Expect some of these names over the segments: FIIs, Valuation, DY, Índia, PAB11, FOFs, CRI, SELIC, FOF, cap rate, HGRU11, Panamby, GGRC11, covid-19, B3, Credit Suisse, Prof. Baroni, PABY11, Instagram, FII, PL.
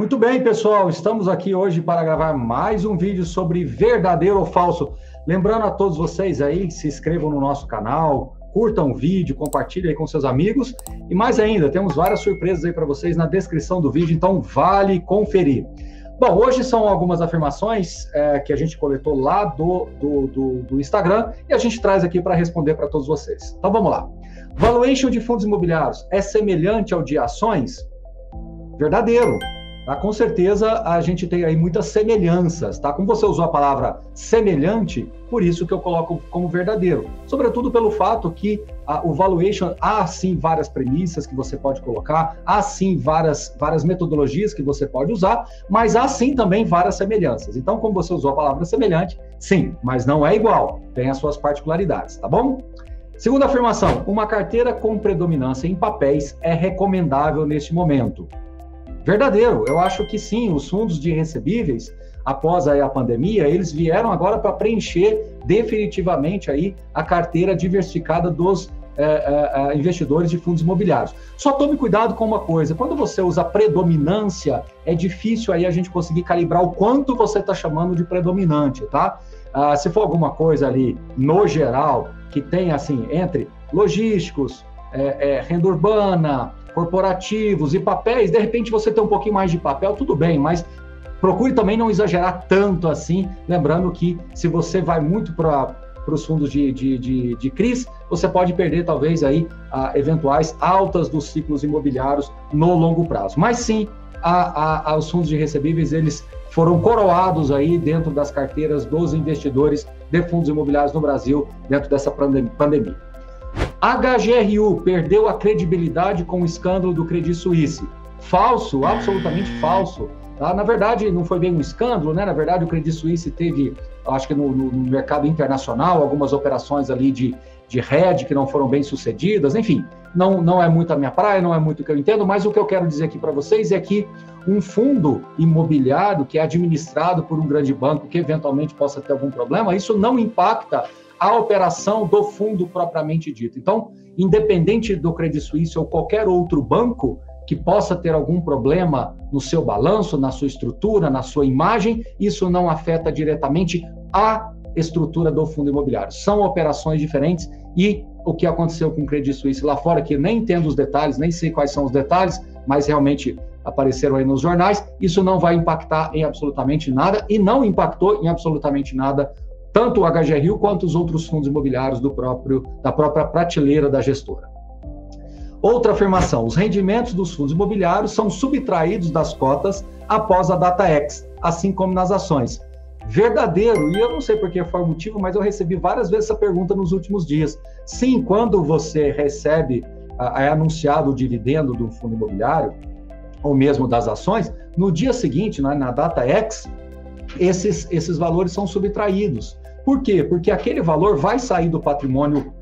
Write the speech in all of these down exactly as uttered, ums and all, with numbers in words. Muito bem, pessoal, estamos aqui hoje para gravar mais um vídeo sobre verdadeiro ou falso. Lembrando a todos vocês aí, que se inscrevam no nosso canal, curtam o vídeo, compartilhem aí com seus amigos. E mais ainda, temos várias surpresas aí para vocês na descrição do vídeo, então vale conferir. Bom, hoje são algumas afirmações é, que a gente coletou lá do, do, do, do Instagram e a gente traz aqui para responder para todos vocês. Então vamos lá. Valuation de fundos imobiliários é semelhante ao de ações? Verdadeiro. Tá? Com certeza a gente tem aí muitas semelhanças, tá? Como você usou a palavra semelhante, por isso que eu coloco como verdadeiro. Sobretudo pelo fato que a, o valuation, há sim várias premissas que você pode colocar, há sim várias, várias metodologias que você pode usar, mas há sim também várias semelhanças. Então, como você usou a palavra semelhante, sim, mas não é igual, tem as suas particularidades, tá bom? Segunda afirmação, uma carteira com predominância em papéis é recomendável neste momento. Verdadeiro, eu acho que sim, os fundos de recebíveis, após aí a pandemia, eles vieram agora para preencher definitivamente aí a carteira diversificada dos é, é, investidores de fundos imobiliários. Só tome cuidado com uma coisa, quando você usa predominância, é difícil aí a gente conseguir calibrar o quanto você está chamando de predominante, tá? Ah, se for alguma coisa ali, no geral, que tem assim, entre logísticos, é, é, renda urbana, corporativos e papéis, de repente você tem um pouquinho mais de papel, tudo bem, mas procure também não exagerar tanto assim, lembrando que se você vai muito para os fundos de, de, de, de C R I s, você pode perder talvez aí a, eventuais altas dos ciclos imobiliários no longo prazo. Mas sim, a, a, a, os fundos de recebíveis, eles foram coroados aí dentro das carteiras dos investidores de fundos imobiliários no Brasil, dentro dessa pandemia. H G R U perdeu a credibilidade com o escândalo do Credit Suisse. Falso, absolutamente falso. Tá? Na verdade, não foi bem um escândalo, né? Na verdade, o Credit Suisse teve, acho que no, no mercado internacional, algumas operações ali de, de hedge que não foram bem sucedidas. Enfim, não, não é muito a minha praia, não é muito o que eu entendo, mas o que eu quero dizer aqui para vocês é que um fundo imobiliário que é administrado por um grande banco que eventualmente possa ter algum problema, isso não impacta a operação do fundo propriamente dito. Então, independente do Credit Suisse ou qualquer outro banco que possa ter algum problema no seu balanço, na sua estrutura, na sua imagem, isso não afeta diretamente a estrutura do fundo imobiliário. São operações diferentes e o que aconteceu com o Credit Suisse lá fora, que eu nem entendo os detalhes, nem sei quais são os detalhes, mas realmente apareceram aí nos jornais, isso não vai impactar em absolutamente nada e não impactou em absolutamente nada tanto o H G R U quanto os outros fundos imobiliários do próprio, da própria prateleira da gestora. Outra afirmação, os rendimentos dos fundos imobiliários são subtraídos das cotas após a data X, assim como nas ações. Verdadeiro, e eu não sei por que foi o motivo, mas eu recebi várias vezes essa pergunta nos últimos dias. Sim, quando você recebe, é anunciado o dividendo do fundo imobiliário, ou mesmo das ações, no dia seguinte, na data X, esses, esses valores são subtraídos. Por quê? Porque aquele valor vai sair do patrimônio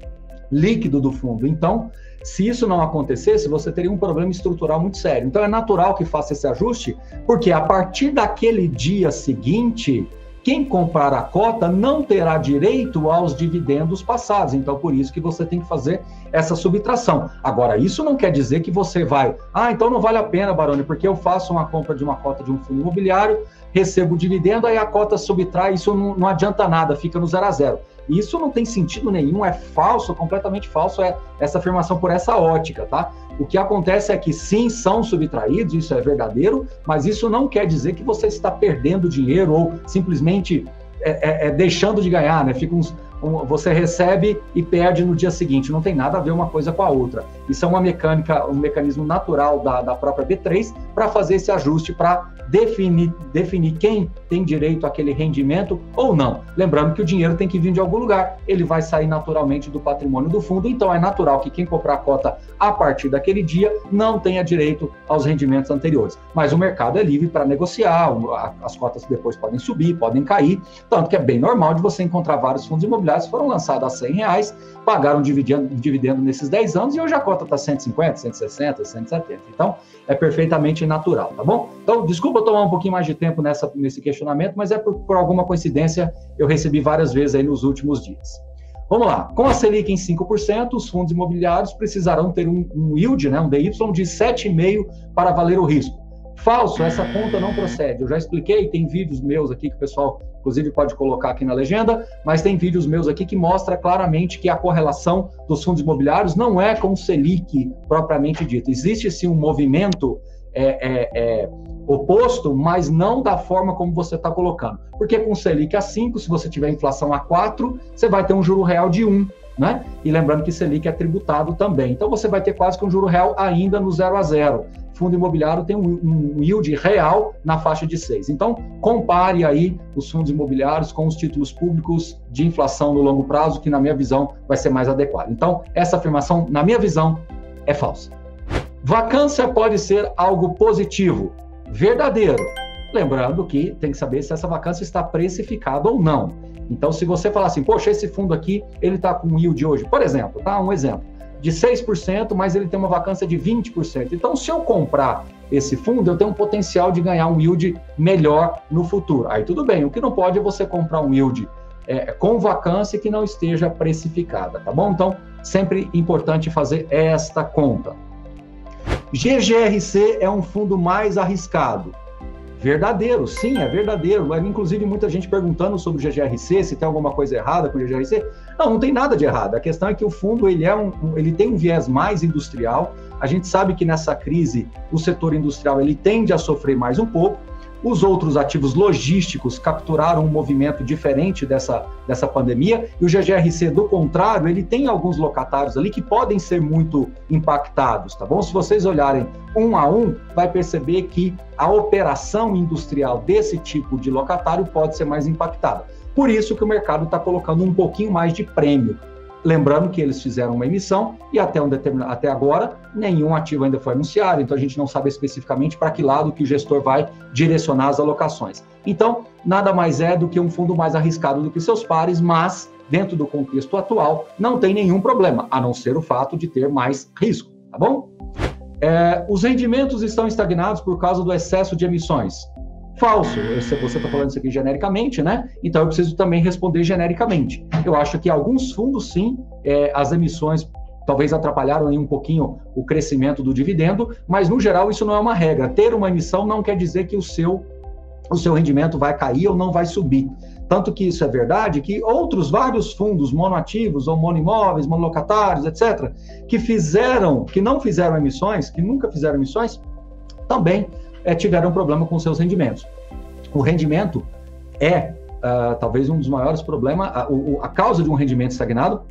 líquido do fundo. Então, se isso não acontecesse, você teria um problema estrutural muito sério. Então, é natural que faça esse ajuste, porque a partir daquele dia seguinte, quem comprar a cota não terá direito aos dividendos passados. Então, por isso que você tem que fazer essa subtração. Agora, isso não quer dizer que você vai... Ah, então não vale a pena, Baroni, porque eu faço uma compra de uma cota de um fundo imobiliário, recebo o dividendo, aí a cota subtrai, isso não, não adianta nada, fica no zero a zero. Isso não tem sentido nenhum, é falso, completamente falso é essa afirmação por essa ótica, tá? O que acontece é que sim, são subtraídos, isso é verdadeiro, mas isso não quer dizer que você está perdendo dinheiro ou simplesmente é, é, é deixando de ganhar, né? Fica uns, um, você recebe e perde no dia seguinte, não tem nada a ver uma coisa com a outra. Isso é uma mecânica, um mecanismo natural da, da própria B três para fazer esse ajuste, para Definir, definir quem tem direito àquele rendimento ou não. Lembrando que o dinheiro tem que vir de algum lugar, ele vai sair naturalmente do patrimônio do fundo, então é natural que quem comprar a cota a partir daquele dia não tenha direito aos rendimentos anteriores. Mas o mercado é livre para negociar, as cotas depois podem subir, podem cair, tanto que é bem normal de você encontrar vários fundos imobiliários que foram lançados a cem reais, pagaram dividendo, dividendo nesses dez anos e hoje a cota está cento e cinquenta, cento e sessenta, cento e setenta. Então, é perfeitamente natural, tá bom? Então, desculpa vou tomar um pouquinho mais de tempo nessa, nesse questionamento, mas é por, por alguma coincidência eu recebi várias vezes aí nos últimos dias. Vamos lá, com a Selic em cinco por cento, os fundos imobiliários precisarão ter um, um yield, né, um D Y de sete vírgula cinco para valer o risco. Falso, essa conta não procede. Eu já expliquei, tem vídeos meus aqui que o pessoal, inclusive, pode colocar aqui na legenda, mas tem vídeos meus aqui que mostra claramente que a correlação dos fundos imobiliários não é com o Selic propriamente dito. Existe sim um movimento é, é, é, oposto, mas não da forma como você está colocando. Porque com o Selic a cinco, se você tiver inflação a quatro, você vai ter um juro real de um. Né? E lembrando que Selic é tributado também. Então você vai ter quase que um juro real ainda no zero a zero. Fundo imobiliário tem um, um yield real na faixa de seis. Então compare aí os fundos imobiliários com os títulos públicos de inflação no longo prazo, que na minha visão vai ser mais adequado. Então essa afirmação, na minha visão, é falsa. Vacância pode ser algo positivo. Verdadeiro. Lembrando que tem que saber se essa vacância está precificada ou não. Então, se você falar assim, poxa, esse fundo aqui, ele está com um yield hoje, por exemplo, tá? Um exemplo, de seis por cento, mas ele tem uma vacância de vinte por cento. Então, se eu comprar esse fundo, eu tenho um potencial de ganhar um yield melhor no futuro. Aí, tudo bem, o que não pode é você comprar um yield é, com vacância que não esteja precificada, tá bom? Então, sempre importante fazer esta conta. G G R C é um fundo mais arriscado. Verdadeiro, sim, é verdadeiro. Inclusive, muita gente perguntando sobre o G G R C, se tem alguma coisa errada com o G G R C. Não, não tem nada de errado. A questão é que o fundo ele é um, ele tem um viés mais industrial. A gente sabe que nessa crise o setor industrial ele tende a sofrer mais um pouco. Os outros ativos logísticos capturaram um movimento diferente dessa, dessa pandemia. E o G G R C, do contrário, ele tem alguns locatários ali que podem ser muito impactados, tá bom? Se vocês olharem um a um, vai perceber que a operação industrial desse tipo de locatário pode ser mais impactada. Por isso que o mercado está colocando um pouquinho mais de prêmio. Lembrando que eles fizeram uma emissão e até, um determinado, até agora nenhum ativo ainda foi anunciado, então a gente não sabe especificamente para que lado que o gestor vai direcionar as alocações. Então, nada mais é do que um fundo mais arriscado do que seus pares, mas dentro do contexto atual não tem nenhum problema, a não ser o fato de ter mais risco, tá bom? É, os rendimentos estão estagnados por causa do excesso de emissões. Falso, você está falando isso aqui genericamente, né? Então eu preciso também responder genericamente. Eu acho que alguns fundos, sim, é, as emissões talvez atrapalharam aí um pouquinho o crescimento do dividendo, mas no geral isso não é uma regra. Ter uma emissão não quer dizer que o seu, o seu rendimento vai cair ou não vai subir. Tanto que isso é verdade, que outros vários fundos monoativos ou monoimóveis, monolocatários, etcétera, que fizeram, que não fizeram emissões, que nunca fizeram emissões, também É, tiveram problema com seus rendimentos. O rendimento é, uh, talvez, um dos maiores problemas, a, o, a causa de um rendimento estagnado,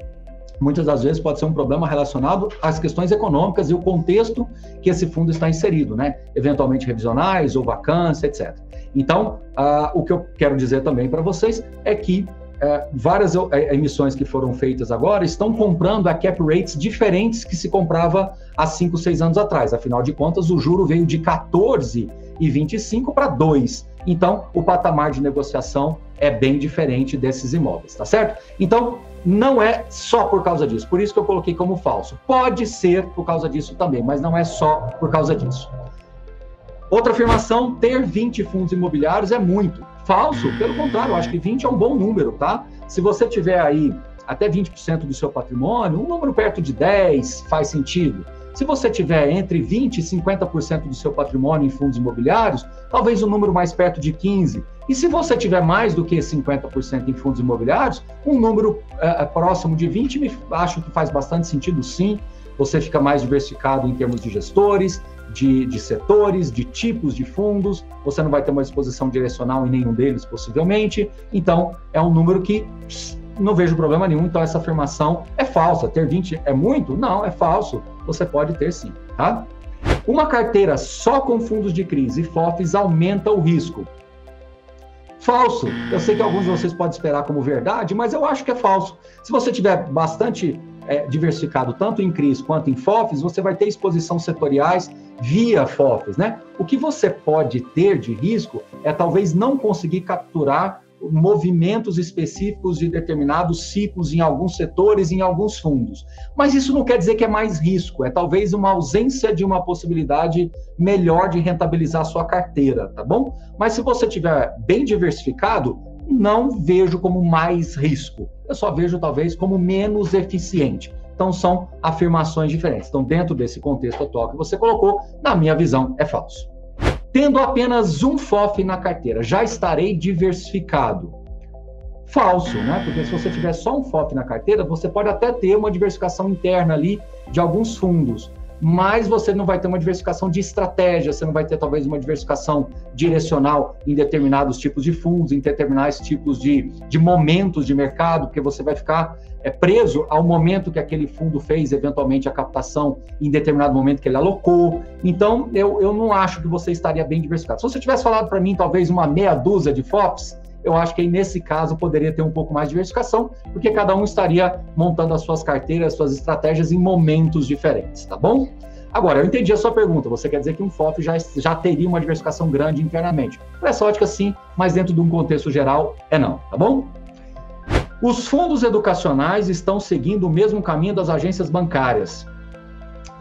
muitas das vezes pode ser um problema relacionado às questões econômicas e o contexto que esse fundo está inserido, né? Eventualmente revisionais ou vacância, etcétera. Então, uh, o que eu quero dizer também para vocês é que uh, várias uh, emissões que foram feitas agora estão comprando a cap rates diferentes que se comprava há cinco, seis anos atrás. Afinal de contas, o juro veio de quatorze e vinte e cinco para dois. Então, o patamar de negociação é bem diferente desses imóveis, tá certo? Então, não é só por causa disso. Por isso que eu coloquei como falso. Pode ser por causa disso também, mas não é só por causa disso. Outra afirmação, ter vinte fundos imobiliários é muito. Falso, pelo contrário, eu acho que vinte é um bom número, tá? Se você tiver aí até vinte por cento do seu patrimônio, um número perto de dez faz sentido. Se você tiver entre vinte por cento e cinquenta por cento do seu patrimônio em fundos imobiliários, talvez um número mais perto de quinze por cento. E se você tiver mais do que cinquenta por cento em fundos imobiliários, um número uh, próximo de vinte por cento, me acho que faz bastante sentido, sim. Você fica mais diversificado em termos de gestores, de, de setores, de tipos de fundos. Você não vai ter uma exposição direcional em nenhum deles, possivelmente. Então, é um número que... Pss, não vejo problema nenhum, então essa afirmação é falsa. Ter vinte é muito? Não, é falso. Você pode ter sim, tá? Uma carteira só com fundos de crise e F O Fs aumenta o risco. Falso. Eu sei que alguns de vocês podem esperar como verdade, mas eu acho que é falso. Se você tiver bastante é, diversificado tanto em crise quanto em F O Fs, você vai ter exposição setoriais via F O Fs, né? O que você pode ter de risco é talvez não conseguir capturar movimentos específicos de determinados ciclos em alguns setores, em alguns fundos. Mas isso não quer dizer que é mais risco, é talvez uma ausência de uma possibilidade melhor de rentabilizar a sua carteira, tá bom? Mas se você tiver bem diversificado, não vejo como mais risco, eu só vejo talvez como menos eficiente. Então são afirmações diferentes. Então dentro desse contexto atual que você colocou, na minha visão, é falso. Tendo apenas um F O F na carteira, já estarei diversificado. Falso, né? Porque se você tiver só um F O F na carteira, você pode até ter uma diversificação interna ali de alguns fundos, mas você não vai ter uma diversificação de estratégia, você não vai ter talvez uma diversificação direcional em determinados tipos de fundos, em determinados tipos de, de momentos de mercado, porque você vai ficar é, preso ao momento que aquele fundo fez, eventualmente, a captação em determinado momento que ele alocou. Então, eu, eu não acho que você estaria bem diversificado. Se você tivesse falado para mim, talvez, uma meia dúzia de F O Ps, eu acho que aí, nesse caso, poderia ter um pouco mais de diversificação, porque cada um estaria montando as suas carteiras, suas estratégias em momentos diferentes, tá bom? Agora, eu entendi a sua pergunta. Você quer dizer que um F O F já, já teria uma diversificação grande internamente. Para essa ótica, sim, mas dentro de um contexto geral, é não, tá bom? Os fundos educacionais estão seguindo o mesmo caminho das agências bancárias.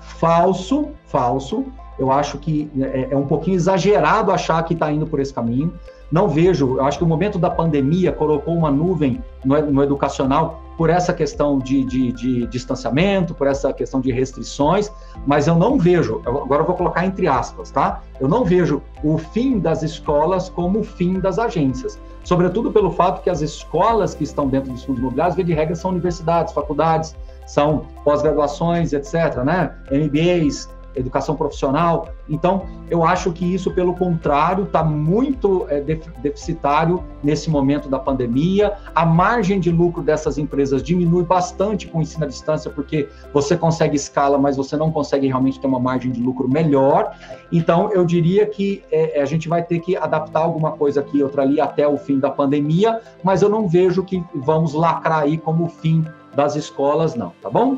Falso, falso. Eu acho que é, é um pouquinho exagerado achar que está indo por esse caminho. Não vejo, eu acho que o momento da pandemia colocou uma nuvem no, no educacional por essa questão de, de, de distanciamento, por essa questão de restrições, mas eu não vejo, agora eu vou colocar entre aspas, tá? Eu não vejo o fim das escolas como o fim das agências, sobretudo pelo fato que as escolas que estão dentro dos fundos imobiliários, via de regra, são universidades, faculdades, são pós-graduações, etcétera, né? M B As, educação profissional. Então, eu acho que isso, pelo contrário, está muito é, deficitário nesse momento da pandemia. A margem de lucro dessas empresas diminui bastante com o ensino à distância, porque você consegue escala, mas você não consegue realmente ter uma margem de lucro melhor. Então, eu diria que é, a gente vai ter que adaptar alguma coisa aqui, outra ali, até o fim da pandemia, mas eu não vejo que vamos lacrar aí como o fim das escolas, não, tá bom?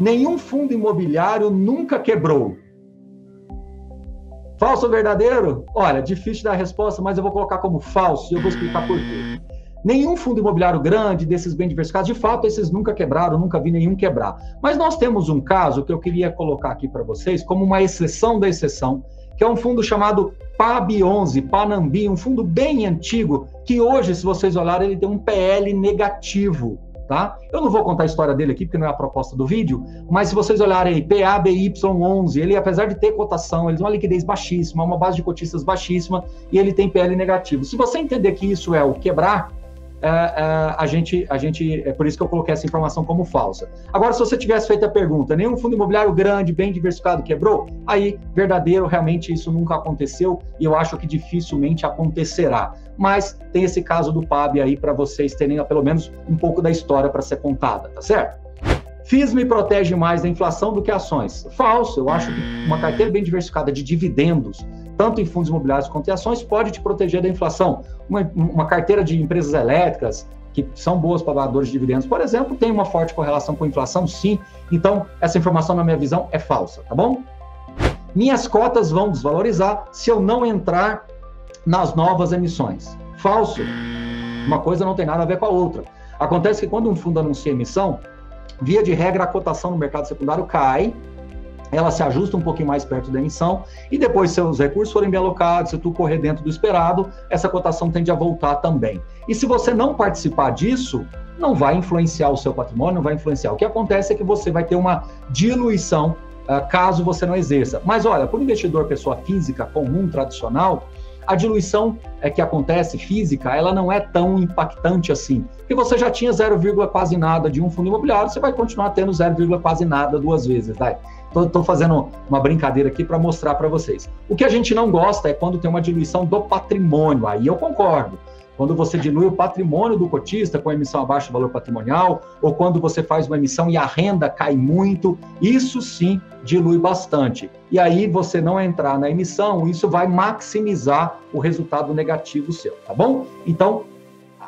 Nenhum fundo imobiliário nunca quebrou. Falso ou verdadeiro? Olha, difícil dar a resposta, mas eu vou colocar como falso e eu vou explicar por quê. Nenhum fundo imobiliário grande, desses bem diversificados, de fato, esses nunca quebraram, nunca vi nenhum quebrar. Mas nós temos um caso que eu queria colocar aqui para vocês como uma exceção da exceção, que é um fundo chamado P A B onze, Panamby, um fundo bem antigo, que hoje, se vocês olharem, ele tem um P L negativo. Tá? Eu não vou contar a história dele aqui, porque não é a proposta do vídeo, mas se vocês olharem aí, P A B Y onze, ele, apesar de ter cotação, ele tem uma liquidez baixíssima, uma base de cotistas baixíssima, e ele tem P L negativo. Se você entender que isso é o quebrar, é, é, a gente, a gente, é por isso que eu coloquei essa informação como falsa. Agora, se você tivesse feito a pergunta, nenhum fundo imobiliário grande, bem diversificado, quebrou? Aí, verdadeiro, realmente isso nunca aconteceu, e eu acho que dificilmente acontecerá. Mas tem esse caso do P A B aí para vocês terem pelo menos um pouco da história para ser contada, tá certo? F I I s me protege mais da inflação do que ações. Falso, eu acho que uma carteira bem diversificada de dividendos, tanto em fundos imobiliários quanto em ações, pode te proteger da inflação. Uma, uma carteira de empresas elétricas, que são boas pagadoras de dividendos, por exemplo, tem uma forte correlação com a inflação, sim. Então, essa informação, na minha visão, é falsa, tá bom? Minhas cotas vão desvalorizar se eu não entrar nas novas emissões. Falso. Uma coisa não tem nada a ver com a outra. Acontece que quando um fundo anuncia emissão, via de regra, a cotação no mercado secundário cai, ela se ajusta um pouquinho mais perto da emissão, e depois, se os recursos forem bem alocados, se tu correr dentro do esperado, essa cotação tende a voltar também. E se você não participar disso, não vai influenciar o seu patrimônio, não vai influenciar. O que acontece é que você vai ter uma diluição, caso você não exerça. Mas olha, para o investidor pessoa física comum, tradicional, a diluição é que acontece física, ela não é tão impactante assim. Porque você já tinha zero, quase nada de um fundo imobiliário, você vai continuar tendo zero, quase nada duas vezes, tá? Estou fazendo uma brincadeira aqui para mostrar para vocês. O que a gente não gosta é quando tem uma diluição do patrimônio, aí eu concordo. Quando você dilui o patrimônio do cotista com emissão abaixo do valor patrimonial, ou quando você faz uma emissão e a renda cai muito, isso sim dilui bastante. E aí você não entrar na emissão, isso vai maximizar o resultado negativo seu, tá bom? Então,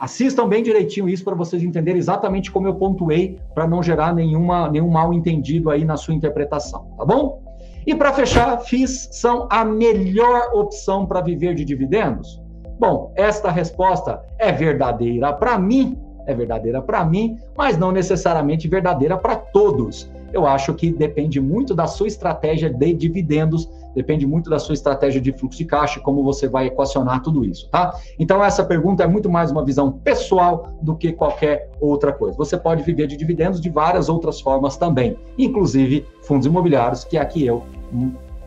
assistam bem direitinho isso para vocês entenderem exatamente como eu pontuei, para não gerar nenhuma, nenhum mal entendido aí na sua interpretação, tá bom? E para fechar, F I Is são a melhor opção para viver de dividendos? Bom, esta resposta é verdadeira para mim, é verdadeira para mim, mas não necessariamente verdadeira para todos. Eu acho que depende muito da sua estratégia de dividendos, depende muito da sua estratégia de fluxo de caixa e como você vai equacionar tudo isso, tá? Então, essa pergunta é muito mais uma visão pessoal do que qualquer outra coisa. Você pode viver de dividendos de várias outras formas também, inclusive fundos imobiliários, que é a que eu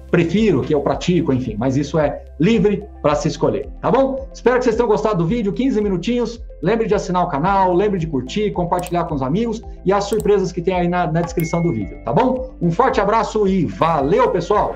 prefiro, que eu pratico, enfim, mas isso é livre para se escolher, tá bom? Espero que vocês tenham gostado do vídeo, quinze minutinhos, lembre de assinar o canal, lembre de curtir, compartilhar com os amigos e as surpresas que tem aí na, na descrição do vídeo, tá bom? Um forte abraço e valeu, pessoal!